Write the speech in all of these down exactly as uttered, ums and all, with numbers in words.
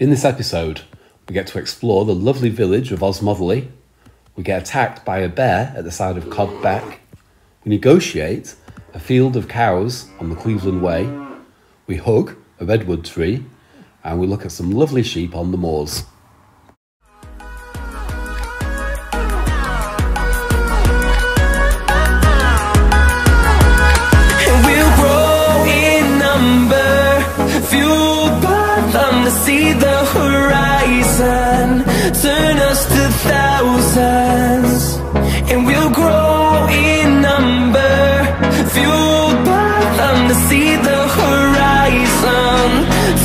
In this episode, we get to explore the lovely village of Osmotherley, we get attacked by a bear at the side of Cod Beck, we negotiate a field of cows on the Cleveland way, we hug a redwood tree, and we look at some lovely sheep on the moors. See the horizon, turn us to thousands, and we'll grow in number, fueled by them to see the horizon,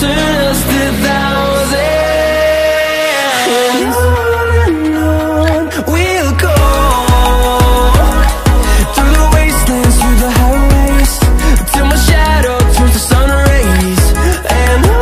turn us to thousands, on and on we'll go, through the wastelands, through the highways, till my shadow turns to sun rays, and on.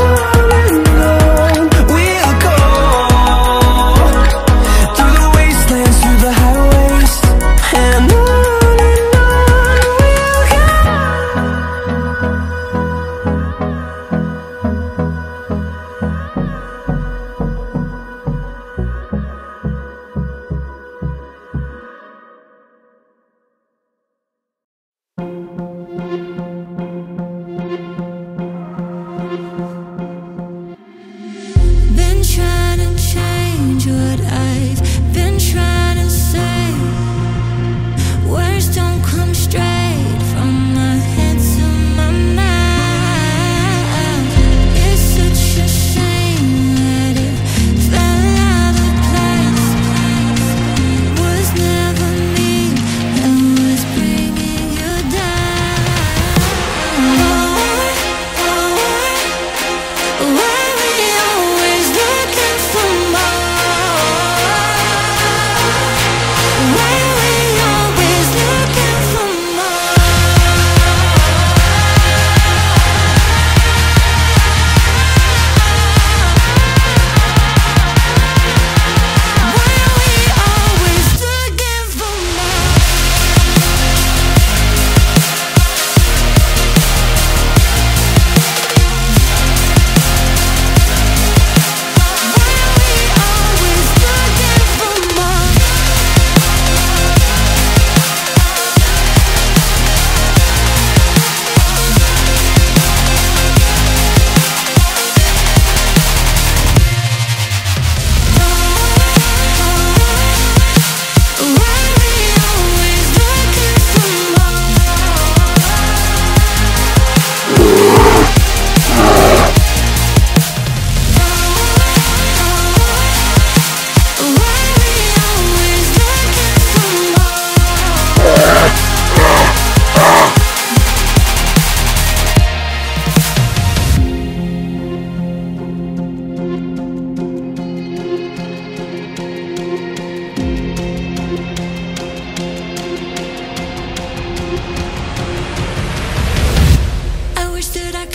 I wish that I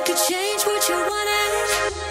could change what you wanted.